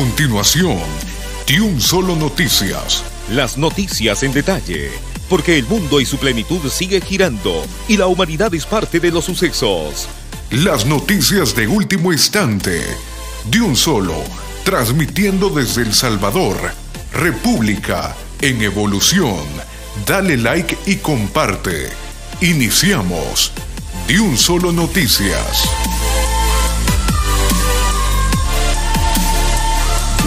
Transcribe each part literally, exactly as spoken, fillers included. continuación, Diunsolo Noticias. Las noticias en detalle, porque el mundo y su plenitud sigue girando y la humanidad es parte de los sucesos. Las noticias de último instante, Diunsolo, transmitiendo desde El Salvador, República en evolución. Dale like y comparte. Iniciamos Diunsolo Noticias.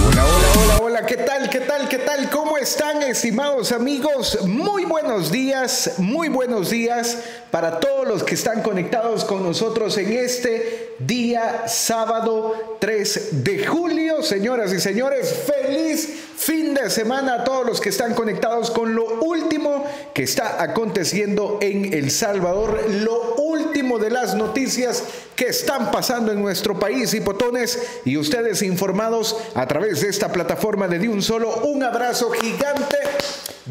Hola, hola, hola, hola, ¿qué tal? ¿Qué tal? ¿Qué tal? ¿Cómo están, estimados amigos? Muy buenos días, muy buenos días para todos los que están conectados con nosotros en este día sábado tres de julio. Señoras y señores, feliz fin de semana a todos los que están conectados con lo último que está aconteciendo en El Salvador, lo último de las noticias que están pasando en nuestro país, hipotones, y ustedes informados a través de esta plataforma de Diunsolo. Un abrazo gigante,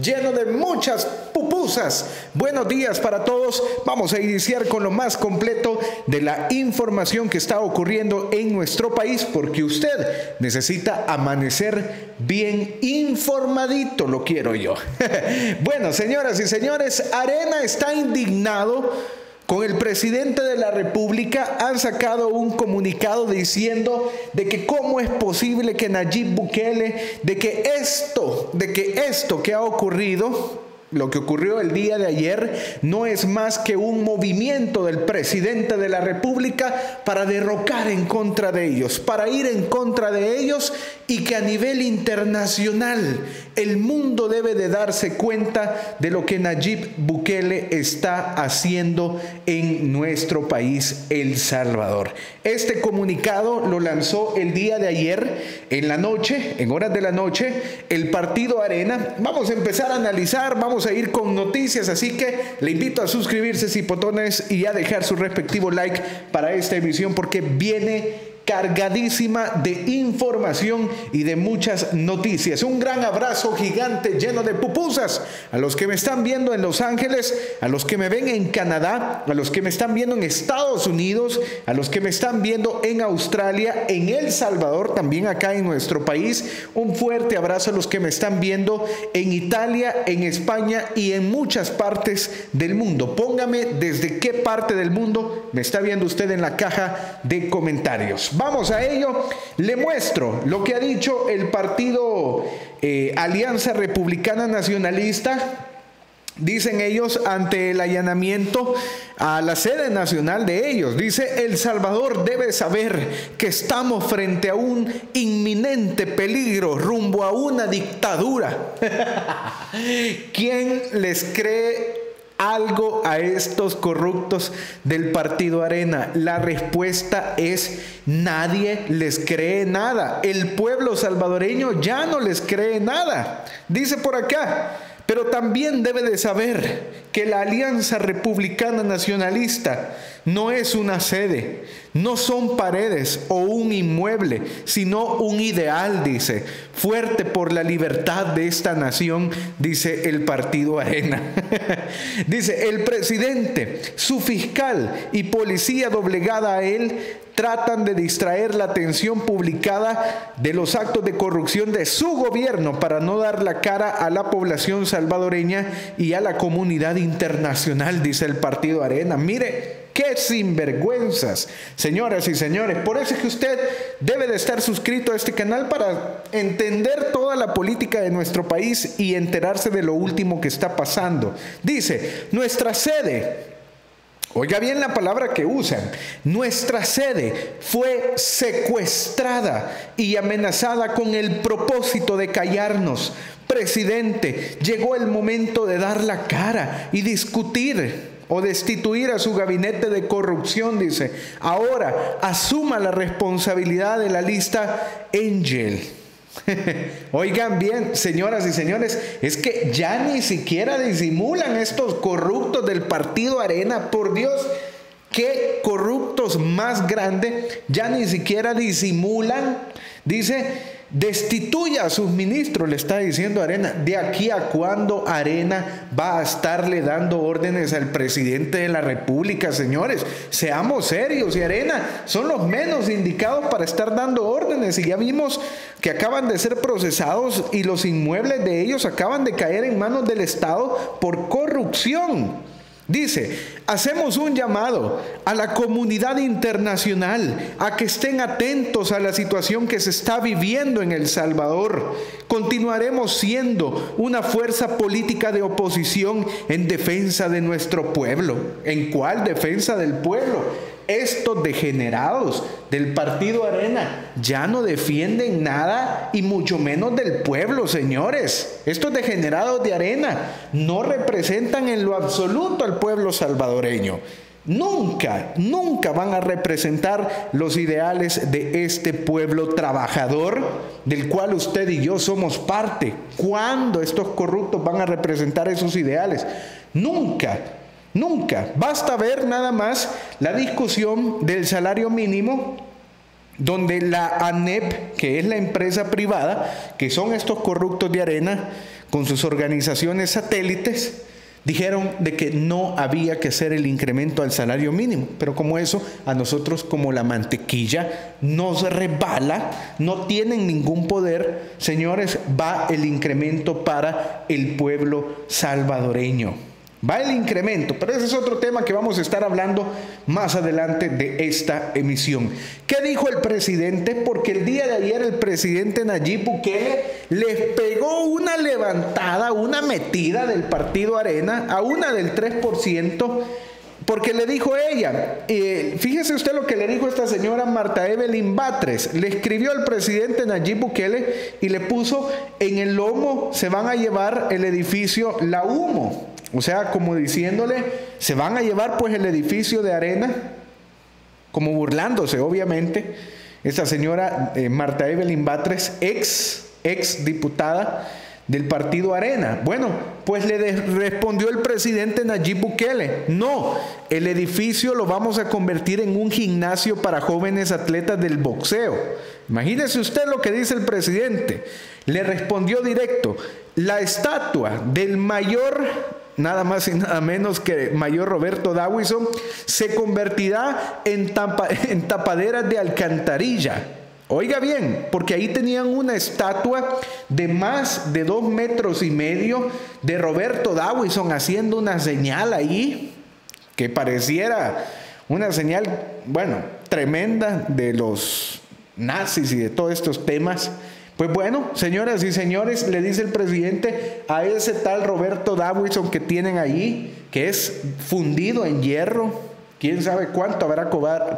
lleno de muchas pupusas. Buenos días para todos. Vamos a iniciar con lo más completo de la información que está ocurriendo en nuestro país, porque usted necesita amanecer bien informadito, lo quiero yo. Bueno, señoras y señores, Arena está indignado con el presidente de la República. Han sacado un comunicado diciendo de que cómo es posible que Nayib Bukele, de que esto, de que esto que ha ocurrido, lo que ocurrió el día de ayer, no es más que un movimiento del presidente de la República para derrocar en contra de ellos, para ir en contra de ellos, y que a nivel internacional el mundo debe de darse cuenta de lo que Nayib Bukele está haciendo en nuestro país, El Salvador. Este comunicado lo lanzó el día de ayer, en la noche, en horas de la noche, el partido Arena. Vamos a empezar a analizar, vamos a ir con noticias, así que le invito a suscribirse, cipotones, y a dejar su respectivo like para esta emisión, porque viene cargadísima de información y de muchas noticias. Un gran abrazo gigante, lleno de pupusas, a los que me están viendo en Los Ángeles, a los que me ven en Canadá, a los que me están viendo en Estados Unidos, a los que me están viendo en Australia, en El Salvador, también acá en nuestro país. Un fuerte abrazo a los que me están viendo en Italia, en España y en muchas partes del mundo. Póngame desde qué parte del mundo me está viendo usted en la caja de comentarios. Vamos a ello. Le muestro lo que ha dicho el partido eh, Alianza Republicana Nacionalista. Dicen ellos, ante el allanamiento a la sede nacional de ellos, dice: El Salvador debe saber que estamos frente a un inminente peligro rumbo a una dictadura. ¿Quién les cree algo a estos corruptos del partido Arena? La respuesta es: nadie les cree nada. El pueblo salvadoreño ya no les cree nada. Dice por acá: pero también debe de saber que la Alianza Republicana Nacionalista no es una sede, no son paredes o un inmueble, sino un ideal, dice, fuerte por la libertad de esta nación, dice el partido Arena. Dice: el presidente, su fiscal y policía doblegada a él tratan de distraer la atención publicada de los actos de corrupción de su gobierno para no dar la cara a la población salvadoreña y a la comunidad internacional, dice el partido Arena. Mire, ¡qué sinvergüenzas! Señoras y señores, por eso es que usted debe de estar suscrito a este canal para entender toda la política de nuestro país y enterarse de lo último que está pasando. Dice: nuestra sede, oiga bien la palabra que usan, nuestra sede fue secuestrada y amenazada con el propósito de callarnos. Presidente, llegó el momento de dar la cara y discutir o destituir a su gabinete de corrupción, dice. Ahora asuma la responsabilidad de la lista Angel. Oigan bien, señoras y señores, es que ya ni siquiera disimulan estos corruptos del partido Arena. Por Dios, qué corruptos más grandes, ya ni siquiera disimulan. Dice: Destituya a sus ministros, le está diciendo Arena. ¿De aquí a cuándo Arena va a estarle dando órdenes al presidente de la República, señores? Seamos serios, y Arena son los menos indicados para estar dando órdenes. Y ya vimos que acaban de ser procesados y los inmuebles de ellos acaban de caer en manos del Estado por corrupción. Dice, hacemos un llamado a la comunidad internacional a que estén atentos a la situación que se está viviendo en El Salvador. Continuaremos siendo una fuerza política de oposición en defensa de nuestro pueblo. ¿En cuál defensa del pueblo? Estos degenerados del Partido Arena ya no defienden nada y mucho menos del pueblo, señores. Estos degenerados de Arena no representan en lo absoluto al pueblo salvadoreño. Nunca, nunca van a representar los ideales de este pueblo trabajador del cual usted y yo somos parte. ¿Cuándo estos corruptos van a representar esos ideales? Nunca. Nunca. Basta ver nada más la discusión del salario mínimo, donde la A N E P, que es la empresa privada, que son estos corruptos de Arena, con sus organizaciones satélites, dijeron de que no había que hacer el incremento al salario mínimo. Pero como eso, a nosotros como la mantequilla nos resbala, no tienen ningún poder, señores, va el incremento para el pueblo salvadoreño. Va el incremento, pero ese es otro tema que vamos a estar hablando más adelante de esta emisión. ¿Qué dijo el presidente? Porque el día de ayer el presidente Nayib Bukele les pegó una levantada, una metida del partido Arena a una del tres por ciento, porque le dijo ella, eh, fíjese usted lo que le dijo esta señora Marta Evelyn Batres, le escribió al presidente Nayib Bukele y le puso en el lomo, se van a llevar el edificio La Humo. O sea, como diciéndole, se van a llevar pues el edificio de Arena, como burlándose, obviamente. Esta señora eh, Marta Evelyn Batres, ex, ex diputada del partido Arena. Bueno, pues le respondió el presidente Nayib Bukele, no, el edificio lo vamos a convertir en un gimnasio para jóvenes atletas del boxeo. Imagínese usted lo que dice el presidente. Le respondió directo, la estatua del mayor... nada más y nada menos que mayor Roberto D'Aubuisson se convertirá en, tapa, en tapaderas de alcantarilla. Oiga bien, porque ahí tenían una estatua de más de dos metros y medio de Roberto D'Aubuisson haciendo una señal ahí que pareciera una señal, bueno, tremenda de los nazis y de todos estos temas. Pues bueno, señoras y señores, le dice el presidente a ese tal Roberto D'Aubuisson que tienen allí, que es fundido en hierro, quién sabe cuánto habrá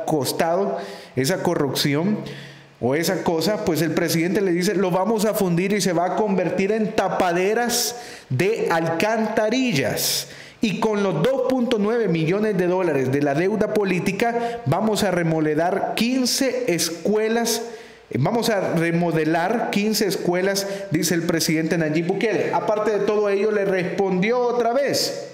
costado esa corrupción o esa cosa, pues el presidente le dice, lo vamos a fundir y se va a convertir en tapaderas de alcantarillas. Y con los dos punto nueve millones de dólares de la deuda política vamos a remodelar quince escuelas. Vamos a remodelar quince escuelas, dice el presidente Nayib Bukele. Aparte de todo ello, le respondió otra vez.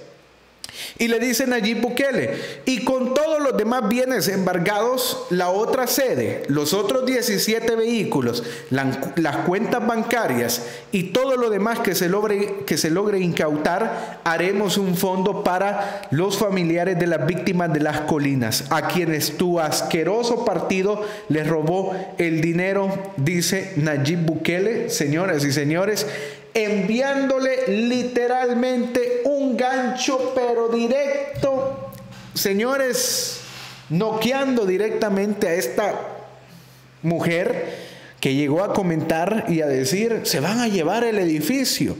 Y le dice Nayib Bukele, y con todos los demás bienes embargados, la otra sede, los otros diecisiete vehículos, la, las cuentas bancarias y todo lo demás que se logre, que se logre incautar, haremos un fondo para los familiares de las víctimas de Las Colinas, a quienes tu asqueroso partido les robó el dinero, dice Nayib Bukele, señoras y señores, enviándole literalmente un gancho pero directo, señores, noqueando directamente a esta mujer que llegó a comentar y a decir, se van a llevar el edificio.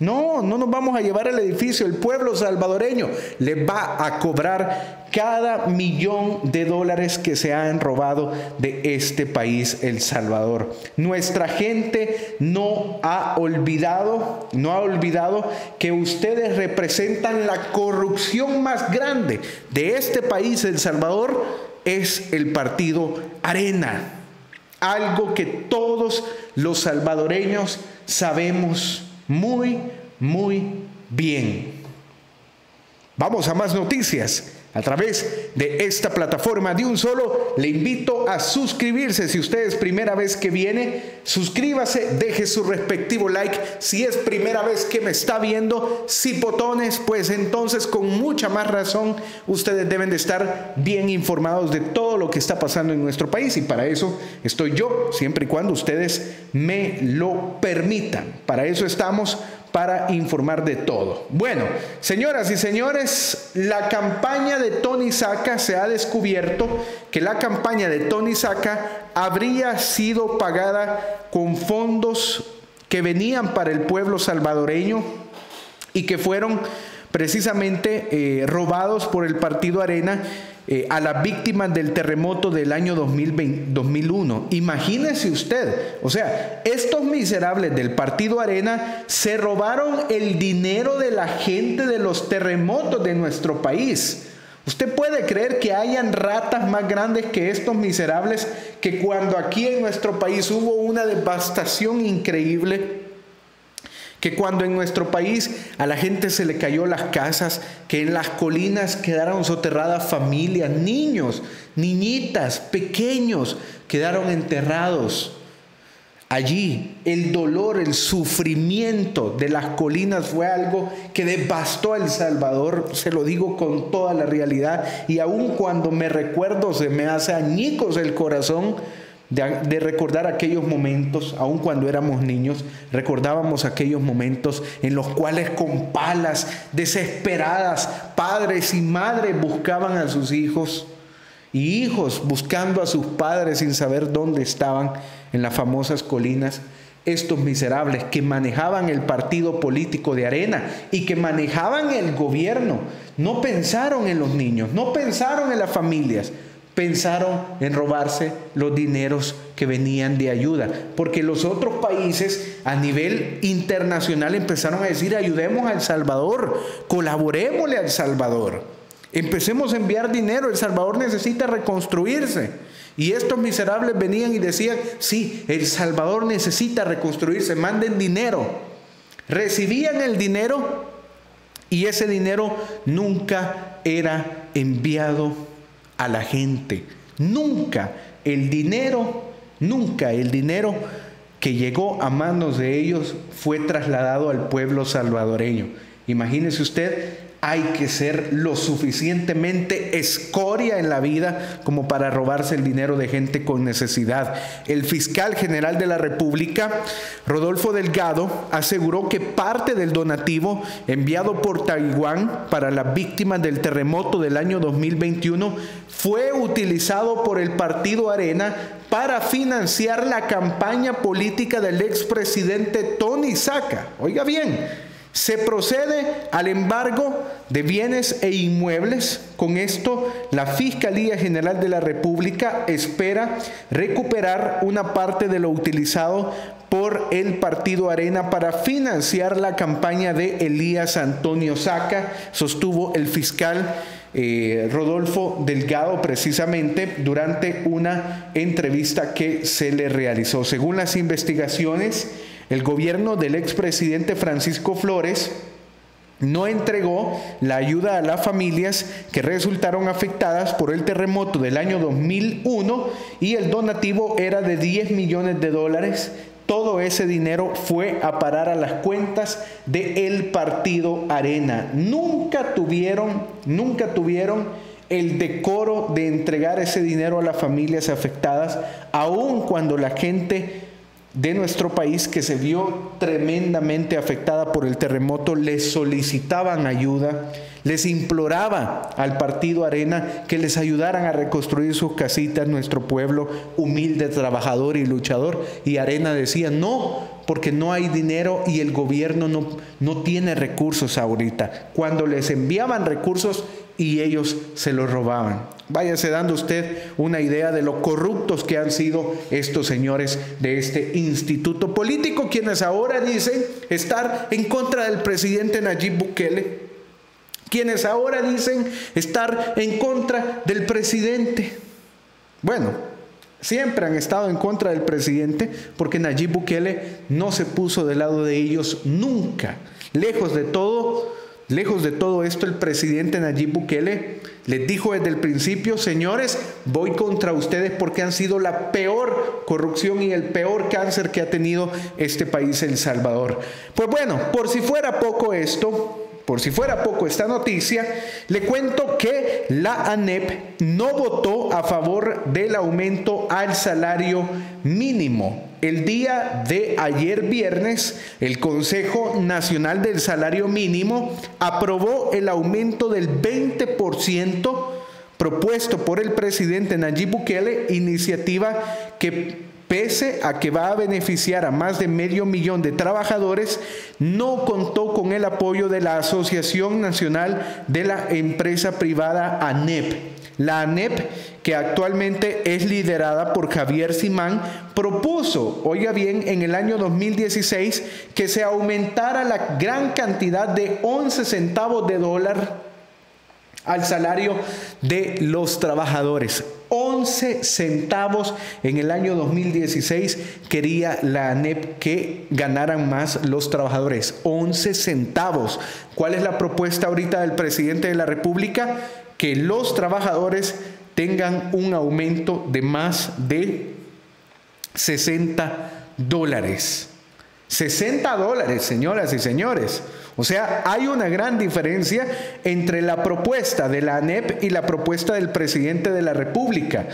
No, no nos vamos a llevar el edificio, el pueblo salvadoreño les va a cobrar cada millón de dólares que se han robado de este país, El Salvador. Nuestra gente no ha olvidado, no ha olvidado que ustedes representan la corrupción más grande de este país, El Salvador, es el partido Arena. Algo que todos los salvadoreños sabemos muy, muy bien. Vamos a más noticias. A través de esta plataforma Diunsolo, le invito a suscribirse. Si usted es primera vez que viene, suscríbase, deje su respectivo like. Si es primera vez que me está viendo, cipotones, pues entonces con mucha más razón ustedes deben de estar bien informados de todo lo que está pasando en nuestro país. Y para eso estoy yo, siempre y cuando ustedes me lo permitan. Para eso estamos, para informar de todo. Bueno, señoras y señores, la campaña de Tony Saca, se ha descubierto que la campaña de Tony Saca habría sido pagada con fondos que venían para el pueblo salvadoreño y que fueron precisamente eh, robados por el Partido Arena eh, a las víctimas del terremoto del año dos mil uno. Imagínese usted, o sea, estos miserables del Partido Arena se robaron el dinero de la gente de los terremotos de nuestro país. ¿Usted puede creer que hayan ratas más grandes que estos miserables, que cuando aquí en nuestro país hubo una devastación increíble, que cuando en nuestro país a la gente se le cayó las casas, que en las colinas quedaron soterradas familias, niños, niñitas, pequeños, quedaron enterrados? Allí el dolor, el sufrimiento de las colinas fue algo que devastó a El Salvador, se lo digo con toda la realidad, y aun cuando me recuerdo se me hace añicos el corazón De, de recordar aquellos momentos. Aun cuando éramos niños, recordábamos aquellos momentos en los cuales con palas desesperadas padres y madres buscaban a sus hijos, y hijos buscando a sus padres sin saber dónde estaban en las famosas colinas. Estos miserables que manejaban el partido político de Arena y que manejaban el gobierno no pensaron en los niños, no pensaron en las familias, pensaron en robarse los dineros que venían de ayuda, porque los otros países a nivel internacional empezaron a decir: ayudemos a El Salvador, colaborémosle a El Salvador, empecemos a enviar dinero, El Salvador necesita reconstruirse. Y estos miserables venían y decían: sí, El Salvador necesita reconstruirse, manden dinero. Recibían el dinero y ese dinero nunca era enviado a la gente, nunca el dinero, nunca el dinero que llegó a manos de ellos fue trasladado al pueblo salvadoreño. Imagínese usted, hay que ser lo suficientemente escoria en la vida como para robarse el dinero de gente con necesidad. El fiscal general de la República, Rodolfo Delgado, aseguró que parte del donativo enviado por Taiwán para las víctimas del terremoto del año dos mil veintiuno fue utilizado por el Partido Arena para financiar la campaña política del expresidente Tony Saca. Oiga bien. Se procede al embargo de bienes e inmuebles. Con esto, la Fiscalía General de la República espera recuperar una parte de lo utilizado por el Partido Arena para financiar la campaña de Elías Antonio Saca, sostuvo el fiscal eh, Rodolfo Delgado precisamente durante una entrevista que se le realizó. Según las investigaciones, el gobierno del expresidente Francisco Flores no entregó la ayuda a las familias que resultaron afectadas por el terremoto del año dos mil uno y el donativo era de diez millones de dólares. Todo ese dinero fue a parar a las cuentas del Partido Arena. Nunca tuvieron, nunca tuvieron... el decoro de entregar ese dinero a las familias afectadas, aun cuando la gente de nuestro país que se vio tremendamente afectada por el terremoto les solicitaban ayuda, les imploraba al Partido Arena que les ayudaran a reconstruir sus casitas, nuestro pueblo humilde, trabajador y luchador. Y Arena decía: no, porque no hay dinero y el gobierno no, no tiene recursos ahorita. Cuando les enviaban recursos y ellos se los robaban. Váyase dando usted una idea de lo corruptos que han sido estos señores de este instituto político, quienes ahora dicen estar en contra del presidente Nayib Bukele, quienes ahora dicen estar en contra del presidente. Bueno, siempre han estado en contra del presidente, porque Nayib Bukele no se puso del lado de ellos nunca. Lejos de todo, Lejos de todo esto, el presidente Nayib Bukele les dijo desde el principio: señores, voy contra ustedes porque han sido la peor corrupción y el peor cáncer que ha tenido este país, El Salvador. Pues bueno, por si fuera poco esto, por si fuera poco esta noticia, le cuento que la A N E P no votó a favor del aumento al salario mínimo. El día de ayer viernes, el Consejo Nacional del Salario Mínimo aprobó el aumento del veinte por ciento propuesto por el presidente Nayib Bukele, iniciativa que, pese a que va a beneficiar a más de medio millón de trabajadores, no contó con el apoyo de la Asociación Nacional de la Empresa Privada A N E P. La A N E P, que actualmente es liderada por Javier Simán, propuso, oiga bien, en el año dos mil dieciséis que se aumentara la gran cantidad de once centavos de dólar al salario de los trabajadores. once centavos en el año dos mil dieciséis quería la A N E P que ganaran más los trabajadores. once centavos. ¿Cuál es la propuesta ahorita del presidente de la República? Que los trabajadores tengan un aumento de más de sesenta dólares. sesenta dólares, señoras y señores. O sea, hay una gran diferencia entre la propuesta de la A N E P y la propuesta del presidente de la República.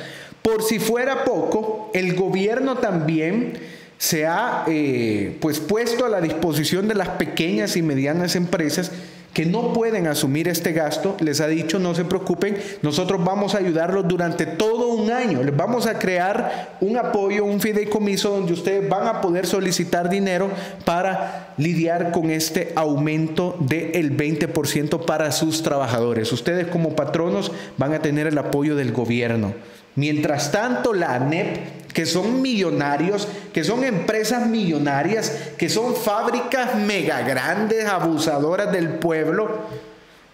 Por si fuera poco, el gobierno también se ha eh, pues puesto a la disposición de las pequeñas y medianas empresas que no pueden asumir este gasto. Les ha dicho: no se preocupen, nosotros vamos a ayudarlos durante todo un año, les vamos a crear un apoyo, un fideicomiso donde ustedes van a poder solicitar dinero para lidiar con este aumento del veinte por ciento para sus trabajadores. Ustedes como patronos van a tener el apoyo del gobierno. Mientras tanto, la A N E P, que son millonarios, que son empresas millonarias, que son fábricas mega grandes, abusadoras del pueblo,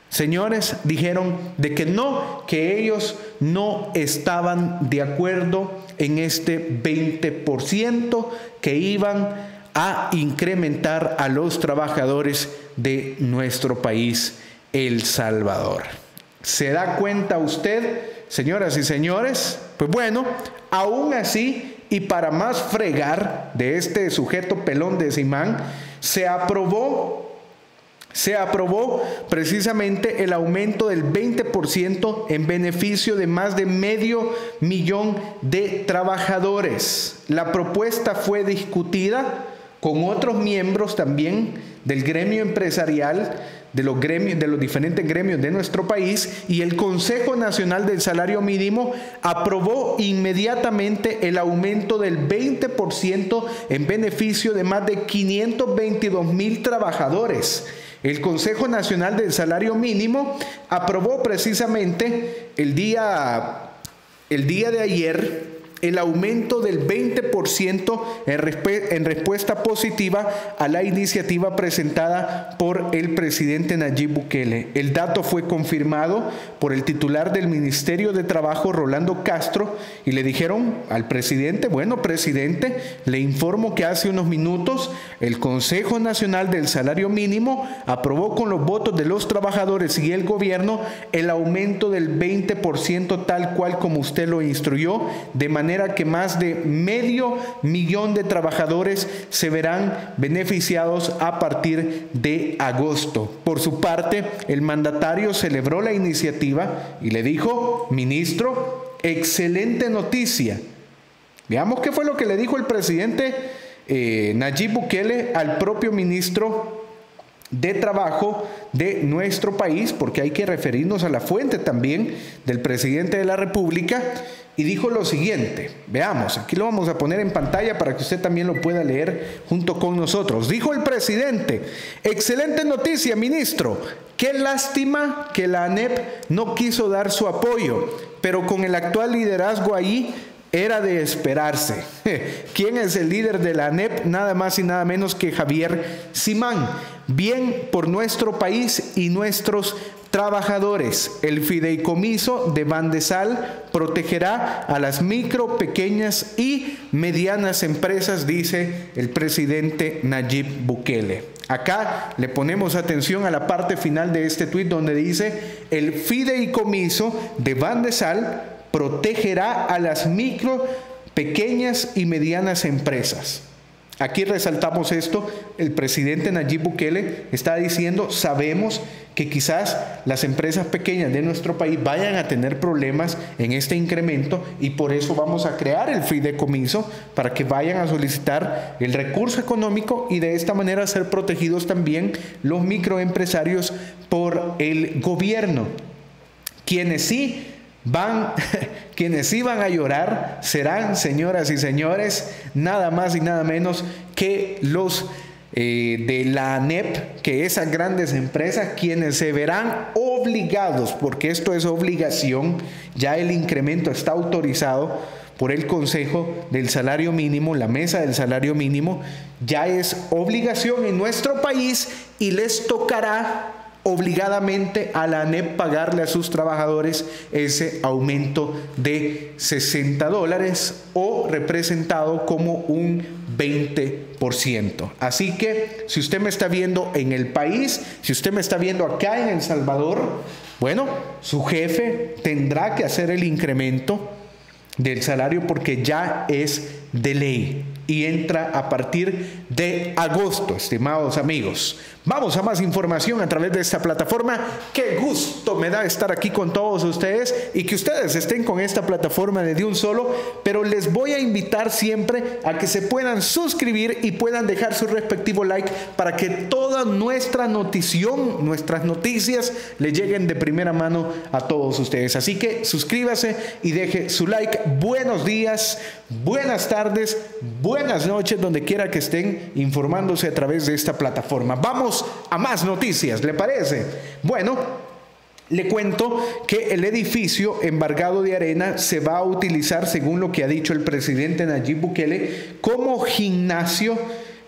señores, dijeron de que no, que ellos no estaban de acuerdo en este veinte por ciento que iban a incrementar a los trabajadores de nuestro país, El Salvador. ¿Se da cuenta usted, señoras y señores? Pues bueno, aún así, y para más fregar de este sujeto pelón de Simán, se aprobó, se aprobó precisamente el aumento del veinte por ciento en beneficio de más de medio millón de trabajadores. La propuesta fue discutida con otros miembros también del gremio empresarial, de los gremios, de los diferentes gremios de nuestro país, y el Consejo Nacional del Salario Mínimo aprobó inmediatamente el aumento del veinte por ciento en beneficio de más de quinientos veintidós mil trabajadores. El Consejo Nacional del Salario Mínimo aprobó precisamente el día, el día de ayer el aumento del veinte por ciento en, resp en respuesta positiva a la iniciativa presentada por el presidente Nayib Bukele. El dato fue confirmado por el titular del Ministerio de Trabajo, Rolando Castro, y le dijeron al presidente: bueno, presidente, le informo que hace unos minutos el Consejo Nacional del Salario Mínimo aprobó con los votos de los trabajadores y el gobierno el aumento del veinte por ciento tal cual como usted lo instruyó, de manera que más de medio millón de trabajadores se verán beneficiados a partir de agosto. Por su parte, el mandatario celebró la iniciativa y le dijo: ministro, excelente noticia. Veamos qué fue lo que le dijo el presidente eh, Nayib Bukele al propio ministro de Trabajo de nuestro país, porque hay que referirnos a la fuente también del presidente de la República, y dijo lo siguiente. Veamos, aquí lo vamos a poner en pantalla para que usted también lo pueda leer junto con nosotros. Dijo el presidente: excelente noticia, ministro. Qué lástima que la A N E P no quiso dar su apoyo, pero con el actual liderazgo ahí era de esperarse. ¿Quién es el líder de la A N E P? Nada más y nada menos que Javier Simán. Bien por nuestro país y nuestros trabajadores. El fideicomiso de Bandesal protegerá a las micro, pequeñas y medianas empresas, dice el presidente Nayib Bukele. Acá le ponemos atención a la parte final de este tuit donde dice: el fideicomiso de Bandesal protegerá a las micro, pequeñas y medianas empresas. Aquí resaltamos esto, el presidente Nayib Bukele está diciendo, sabemos que quizás las empresas pequeñas de nuestro país vayan a tener problemas en este incremento y por eso vamos a crear el fideicomiso para que vayan a solicitar el recurso económico y de esta manera ser protegidos también los microempresarios por el gobierno. Quienes sí van, quienes iban a llorar serán, señoras y señores, nada más y nada menos que los eh, de la A N E P, que esas grandes empresas, quienes se verán obligados, porque esto es obligación, ya el incremento está autorizado por el Consejo del Salario Mínimo, la Mesa del Salario Mínimo, ya es obligación en nuestro país y les tocará obligadamente a la A N E P pagarle a sus trabajadores ese aumento de sesenta dólares o representado como un veinte por ciento. Así que si usted me está viendo en el país, si usted me está viendo acá en El Salvador, bueno, su jefe tendrá que hacer el incremento del salario porque ya es de ley. Y entra a partir de agosto, estimados amigos. Vamos a más información a través de esta plataforma. Qué gusto me da estar aquí con todos ustedes y que ustedes estén con esta plataforma de Diunsolo, pero les voy a invitar siempre a que se puedan suscribir y puedan dejar su respectivo like para que toda nuestra notición, nuestras noticias, le lleguen de primera mano a todos ustedes. Así que suscríbase y deje su like. Buenos días, buenas tardes, buenas Buenas noches, donde quiera que estén informándose a través de esta plataforma. Vamos a más noticias, ¿le parece? Bueno, le cuento que el edificio embargado de arena se va a utilizar, según lo que ha dicho el presidente Nayib Bukele, como gimnasio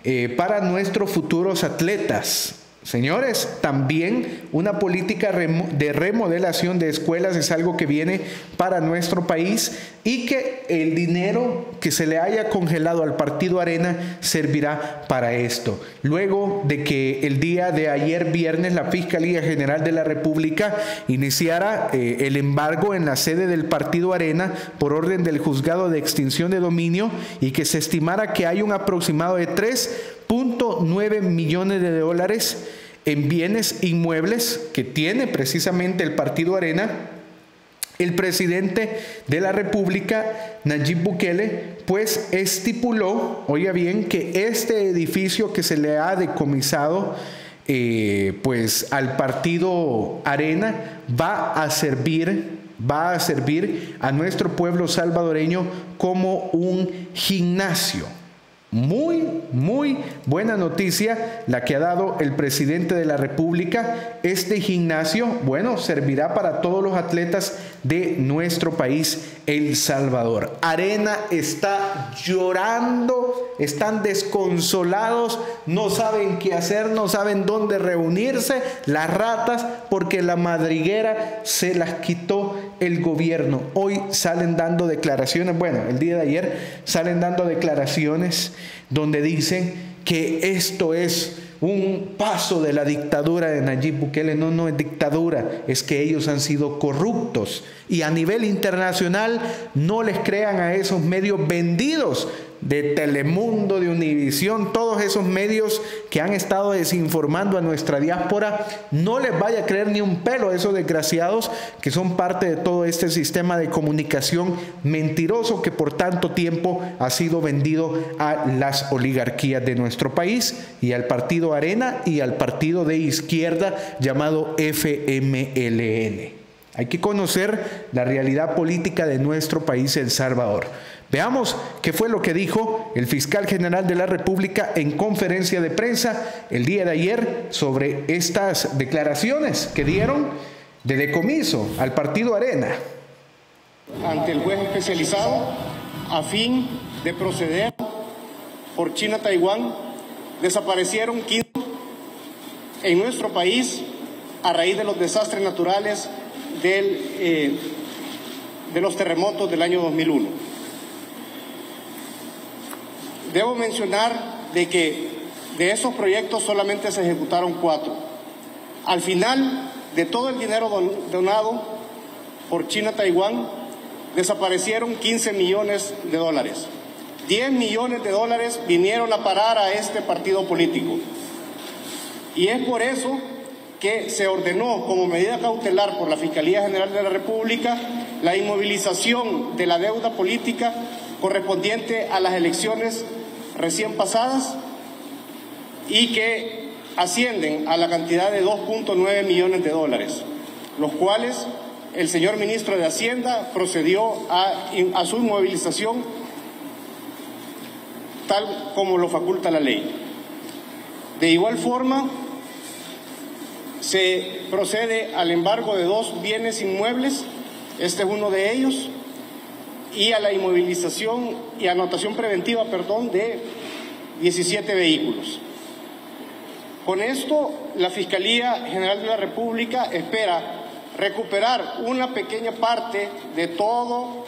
eh, para nuestros futuros atletas. Señores, también una política de remodelación de escuelas es algo que viene para nuestro país y que el dinero que se le haya congelado al Partido Arena servirá para esto. Luego de que el día de ayer viernes la Fiscalía General de la República iniciara eh, el embargo en la sede del Partido Arena por orden del Juzgado de Extinción de Dominio y que se estimara que hay un aproximado de tres punto nueve millones de dólares en bienes inmuebles que tiene precisamente el Partido Arena, el presidente de la República, Nayib Bukele, pues estipuló, oiga bien, que este edificio que se le ha decomisado eh, pues al Partido Arena va a servir va a servir a nuestro pueblo salvadoreño como un gimnasio. Muy, muy buena noticia la que ha dado el presidente de la República. Este gimnasio, bueno, servirá para todos los atletas de nuestro país, El Salvador. Arena está llorando, están desconsolados, no saben qué hacer, no saben dónde reunirse, las ratas, porque la madriguera se las quitó el gobierno. Hoy salen dando declaraciones, bueno, el día de ayer salen dando declaraciones donde dicen que esto es un paso de la dictadura de Nayib Bukele. No, no es dictadura, es que ellos han sido corruptos. Y a nivel internacional no les crean a esos medios vendidos de Telemundo, de Univisión, todos esos medios que han estado desinformando a nuestra diáspora. No les vaya a creer ni un pelo a esos desgraciados que son parte de todo este sistema de comunicación mentiroso que por tanto tiempo ha sido vendido a las oligarquías de nuestro país y al Partido Arena y al partido de izquierda llamado F M L N. Hay que conocer la realidad política de nuestro país, El Salvador. Veamos qué fue lo que dijo el fiscal general de la República en conferencia de prensa el día de ayer sobre estas declaraciones que dieron de decomiso al Partido Arena. Ante el juez especializado, a fin de proceder por China-Taiwán, desaparecieron quince en nuestro país a raíz de los desastres naturales del, eh, de los terremotos del año dos mil uno. Debo mencionar de que De esos proyectos solamente se ejecutaron cuatro. Al final de todo el dinero donado por China-Taiwán, desaparecieron quince millones de dólares. diez millones de dólares vinieron a parar a este partido político. Y es por eso que se ordenó como medida cautelar por la Fiscalía General de la República la inmovilización de la deuda política correspondiente a las elecciones recién pasadas y que ascienden a la cantidad de dos punto nueve millones de dólares, los cuales el señor ministro de Hacienda procedió a, a su inmovilización tal como lo faculta la ley. De igual forma, se procede al embargo de dos bienes inmuebles, este es uno de ellos, y a la inmovilización y anotación preventiva, perdón, de diecisiete vehículos. Con esto, la Fiscalía General de la República espera recuperar una pequeña parte de todo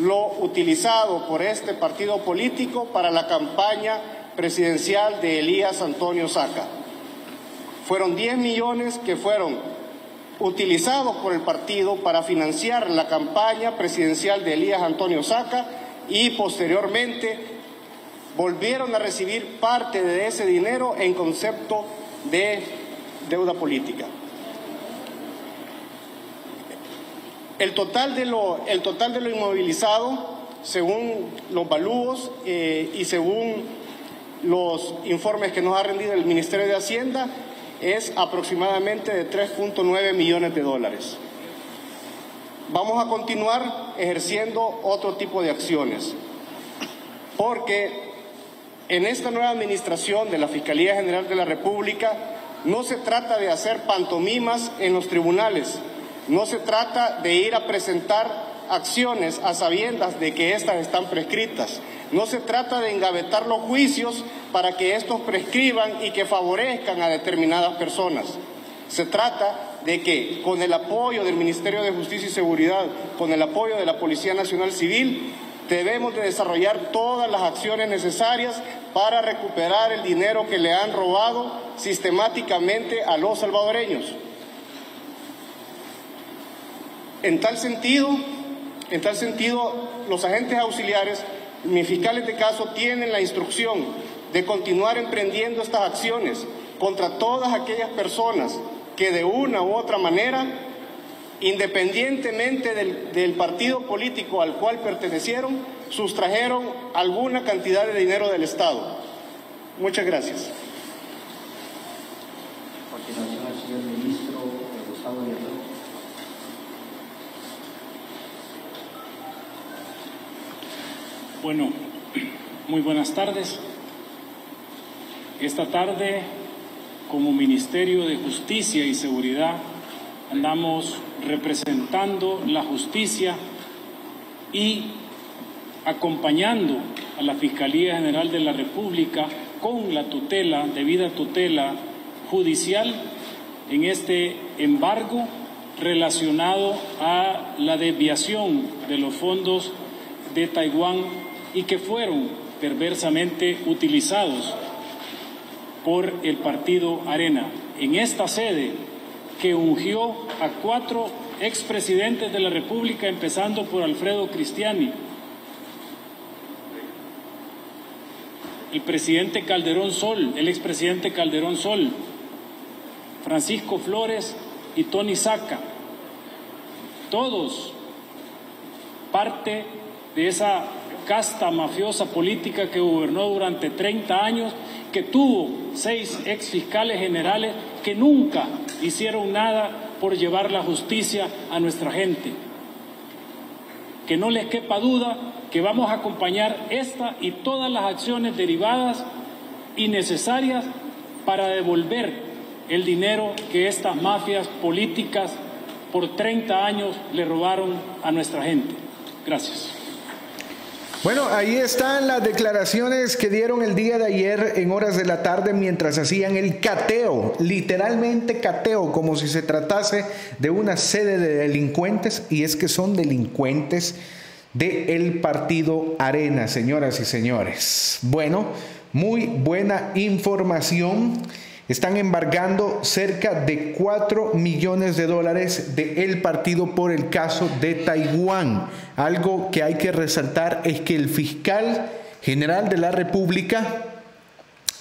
lo utilizado por este partido político para la campaña presidencial de Elías Antonio Saca. Fueron diez millones que fueron utilizados por el partido para financiar la campaña presidencial de Elías Antonio Saca y posteriormente volvieron a recibir parte de ese dinero en concepto de deuda política. El total de lo, el total de lo inmovilizado, según los balúos eh, y según los informes que nos ha rendido el Ministerio de Hacienda, es aproximadamente de tres punto nueve millones de dólares. Vamos a continuar ejerciendo otro tipo de acciones, porque en esta nueva administración de la Fiscalía General de la República no se trata de hacer pantomimas en los tribunales, no se trata de ir a presentar acciones a sabiendas de que éstas están prescritas, no se trata de engavetar los juicios para que estos prescriban y que favorezcan a determinadas personas. Se trata de que con el apoyo del Ministerio de Justicia y Seguridad, con el apoyo de la Policía Nacional Civil, debemos de desarrollar todas las acciones necesarias para recuperar el dinero que le han robado sistemáticamente a los salvadoreños. En tal sentido, en tal sentido, los agentes auxiliares, mis fiscales de caso, tienen la instrucción de continuar emprendiendo estas acciones contra todas aquellas personas que de una u otra manera, independientemente del, del partido político al cual pertenecieron, sustrajeron alguna cantidad de dinero del Estado. Muchas gracias. Continuación al señor ministro Gustavo Guerrero. Bueno, muy buenas tardes. Esta tarde, como Ministerio de Justicia y Seguridad, andamos representando la justicia y acompañando a la Fiscalía General de la República con la tutela, debida tutela judicial, en este embargo relacionado a la desviación de los fondos de Taiwán y que fueron perversamente utilizados por el partido Arena. En esta sede que ungió a cuatro expresidentes de la República, empezando por Alfredo Cristiani, el presidente Calderón Sol, el expresidente Calderón Sol, Francisco Flores y Tony Saca, todos parte de esa casta mafiosa política que gobernó durante treinta años, que tuvo seis exfiscales generales que nunca hicieron nada por llevar la justicia a nuestra gente. Que no les quepa duda que vamos a acompañar esta y todas las acciones derivadas y necesarias para devolver el dinero que estas mafias políticas por treinta años le robaron a nuestra gente. Gracias. Bueno, ahí están las declaraciones que dieron el día de ayer en horas de la tarde mientras hacían el cateo, literalmente cateo, como si se tratase de una sede de delincuentes, y es que son delincuentes del partido Arena, señoras y señores. Bueno, Muy buena información. Están embargando cerca de cuatro millones de dólares del partido por el caso de Taiwán. Algo que hay que resaltar es que el fiscal general de la República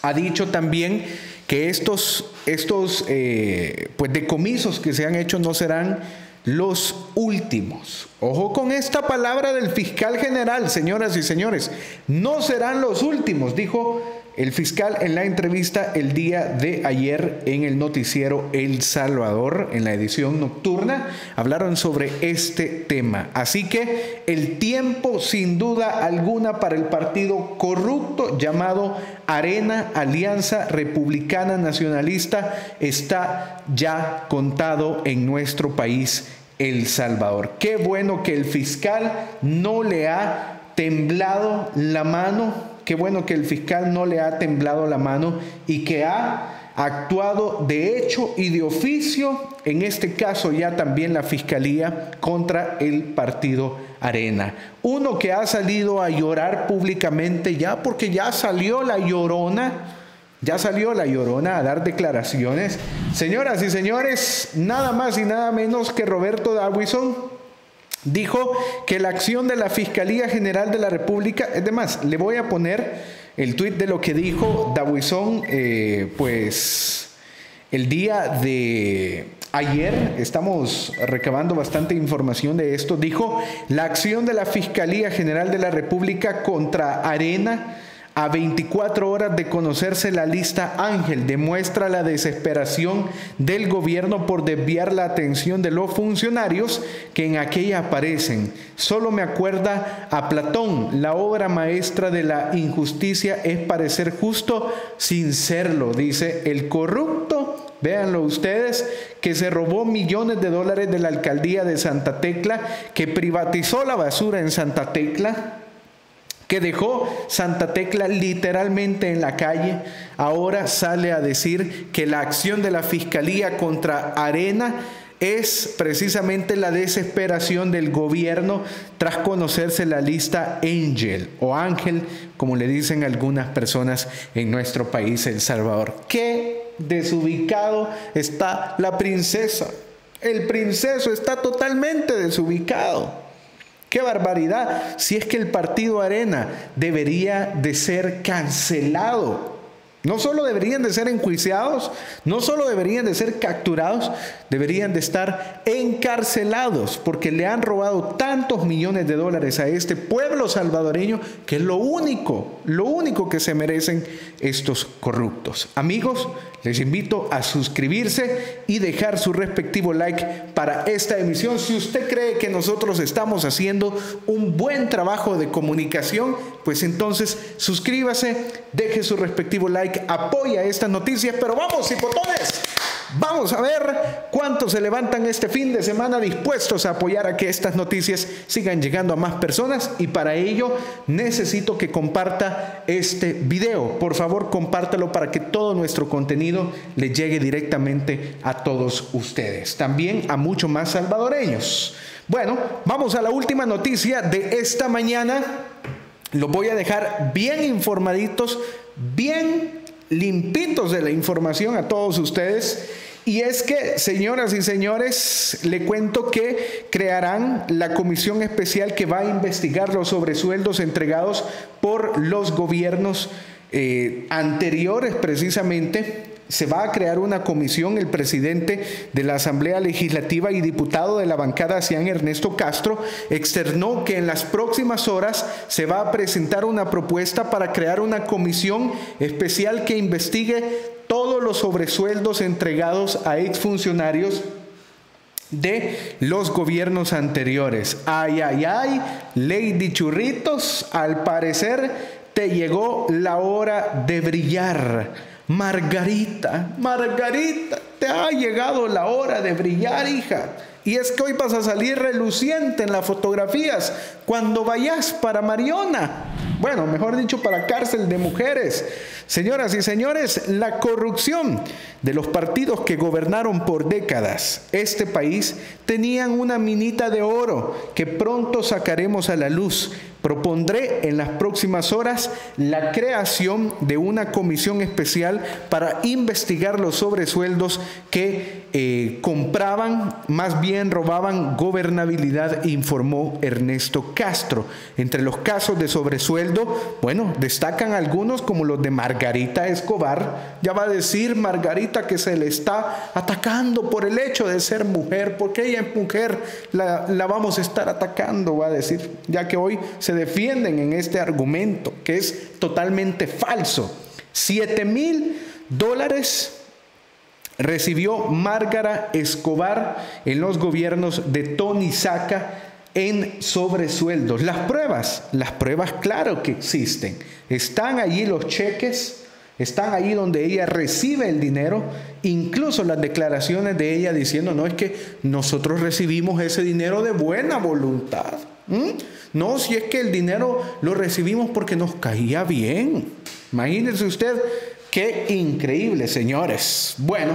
ha dicho también que estos, estos eh, pues decomisos que se han hecho no serán los últimos. Ojo con esta palabra del fiscal general, señoras y señores. No serán los últimos, dijo el fiscal en la entrevista el día de ayer en el noticiero El Salvador, en la edición nocturna, hablaron sobre este tema. Así que el tiempo, sin duda alguna, para el partido corrupto llamado Arena, Alianza Republicana Nacionalista, está ya contado en nuestro país, El Salvador. Qué bueno que el fiscal no le ha temblado la mano. Qué bueno que el fiscal no le ha temblado la mano y que ha actuado de hecho y de oficio, en este caso ya también la Fiscalía, contra el partido Arena. Uno que ha salido a llorar públicamente ya, porque ya salió la llorona, ya salió la llorona a dar declaraciones. Señoras y señores, nada más y nada menos que Roberto D'Aubuisson dijo que la acción de la Fiscalía General de la República, es de más, le voy a poner el tuit de lo que dijo D'Aubuisson, eh, pues el día de ayer, estamos recabando bastante información de esto, dijo: la acción de la Fiscalía General de la República contra Arena, a veinticuatro horas de conocerse la lista Ángel, demuestra la desesperación del gobierno por desviar la atención de los funcionarios que en aquella aparecen. Solo me acuerda a Platón, la obra maestra de la injusticia es parecer justo sin serlo, dice el corrupto. Véanlo ustedes, que se robó millones de dólares de la alcaldía de Santa Tecla, que privatizó la basura en Santa Tecla, que dejó Santa Tecla literalmente en la calle, ahora sale a decir que la acción de la Fiscalía contra Arena es precisamente la desesperación del gobierno tras conocerse la lista Ángel, o Ángel, como le dicen algunas personas en nuestro país, El Salvador. ¡Qué desubicado está la princesa! El princeso está totalmente desubicado. ¡Qué barbaridad! Si es que el partido Arena debería de ser cancelado. No solo deberían de ser enjuiciados, no solo deberían de ser capturados, deberían de estar encarcelados, porque le han robado tantos millones de dólares a este pueblo salvadoreño que es lo único, lo único que se merecen estos corruptos. Amigos, les invito a suscribirse y dejar su respectivo like para esta emisión. Si usted cree que nosotros estamos haciendo un buen trabajo de comunicación, pues entonces suscríbase, deje su respectivo like, apoya estas noticias, pero vamos, hipotones, vamos a ver cuántos se levantan este fin de semana dispuestos a apoyar a que estas noticias sigan llegando a más personas, y para ello necesito que comparta este video. Por favor, compártalo para que todo nuestro contenido le llegue directamente a todos ustedes, también a muchos más salvadoreños. Bueno, vamos a la última noticia de esta mañana. Los voy a dejar bien informaditos, bien limpitos de la información a todos ustedes. Y es que, señoras y señores, le cuento que crearán la comisión especial que va a investigar los sobresueldos entregados por los gobiernos eh, anteriores, precisamente. Se va a crear una comisión. El presidente de la Asamblea Legislativa y diputado de la bancada ASEAN, Ernesto Castro, externó que en las próximas horas se va a presentar una propuesta para crear una comisión especial que investigue todos los sobresueldos entregados a exfuncionarios de los gobiernos anteriores. Ay, ay, ay, Lady Churritos, al parecer te llegó la hora de brillar. Margarita, Margarita, te ha llegado la hora de brillar, hija. Y es que hoy vas a salir reluciente en las fotografías cuando vayas para Mariona. Bueno, mejor dicho, para cárcel de mujeres. Señoras y señores, la corrupción de los partidos que gobernaron por décadas este país tenían una minita de oro que pronto sacaremos a la luz. Propondré en las próximas horas la creación de una comisión especial para investigar los sobresueldos que eh, compraban, más bien robaban gobernabilidad, informó Ernesto Castro. Entre los casos de sobresueldo, bueno, destacan algunos como los de Margarita Escobar. Ya va a decir Margarita que se le está atacando por el hecho de ser mujer, porque ella es mujer, la, la vamos a estar atacando, va a decir, ya que hoy se defienden en este argumento que es totalmente falso. siete mil dólares recibió Margarita Escobar en los gobiernos de Tony Saca en sobresueldos. Las pruebas, las pruebas claro que existen. Están allí los cheques, están allí donde ella recibe el dinero, incluso las declaraciones de ella diciendo, no, es que nosotros recibimos ese dinero de buena voluntad. ¿Mm? No, si es que el dinero lo recibimos porque nos caía bien. Imagínense usted, qué increíble, señores. Bueno,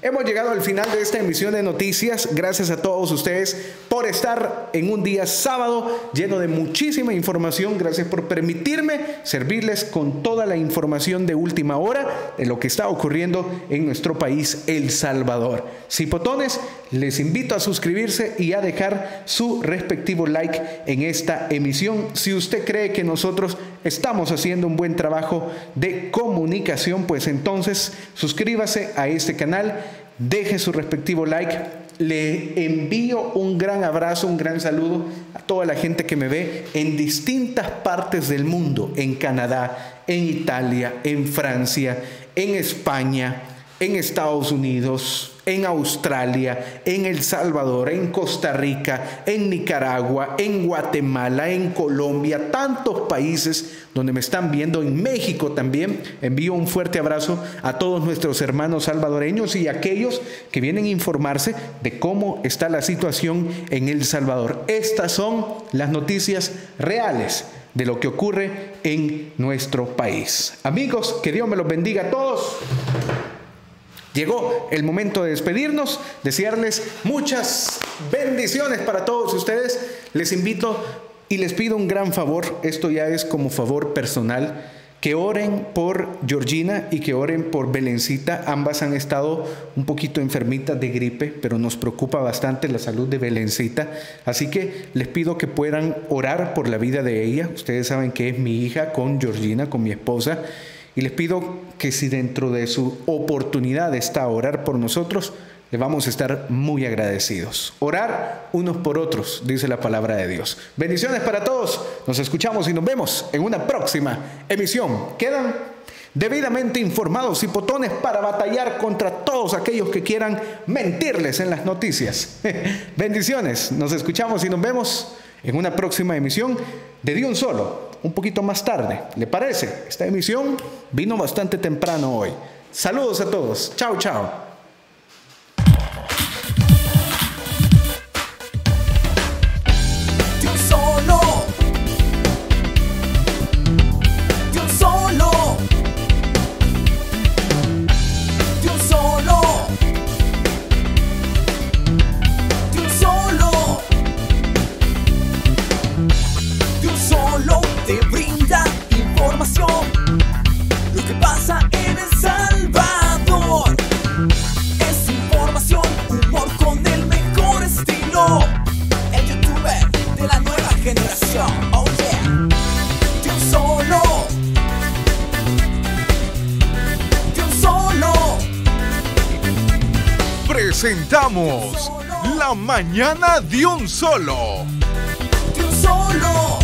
hemos llegado al final de esta emisión de noticias. Gracias a todos ustedes por estar en un día sábado lleno de muchísima información. Gracias por permitirme servirles con toda la información de última hora de lo que está ocurriendo en nuestro país, El Salvador. Cipotones, les invito a suscribirse y a dejar su respectivo like en esta emisión. Si usted cree que nosotros estamos haciendo un buen trabajo de comunicación, pues entonces suscríbase a este canal. Deje su respectivo like. Le envío un gran abrazo, un gran saludo a toda la gente que me ve en distintas partes del mundo, en Canadá, en Italia, en Francia, en España, en Estados Unidos, en Australia, en El Salvador, en Costa Rica, en Nicaragua, en Guatemala, en Colombia, tantos países donde me están viendo, en México también. Envío un fuerte abrazo a todos nuestros hermanos salvadoreños y a aquellos que vienen a informarse de cómo está la situación en El Salvador. Estas son las noticias reales de lo que ocurre en nuestro país. Amigos, que Dios me los bendiga a todos. Llegó el momento de despedirnos, desearles muchas bendiciones para todos ustedes. Les invito y les pido un gran favor, esto ya es como favor personal, que oren por Georgina y que oren por Belencita. Ambas han estado un poquito enfermitas de gripe, pero nos preocupa bastante la salud de Belencita. Así que les pido que puedan orar por la vida de ella. Ustedes saben que es mi hija con Georgina, con mi esposa. Y les pido que si dentro de su oportunidad está orar por nosotros, le vamos a estar muy agradecidos. Orar unos por otros, dice la palabra de Dios. Bendiciones para todos. Nos escuchamos y nos vemos en una próxima emisión. Quedan debidamente informados y potones para batallar contra todos aquellos que quieran mentirles en las noticias. Bendiciones. Nos escuchamos y nos vemos en una próxima emisión de Diunsolo. Un poquito más tarde, ¿le parece? Esta emisión vino bastante temprano hoy. Saludos a todos. Chao, chao. Lo que pasa en El Salvador es información, humor con el mejor estilo. El youtuber de la nueva generación. Oh yeah. Diunsolo, Diunsolo. Presentamos Diunsolo. La mañana Diunsolo. Diunsolo.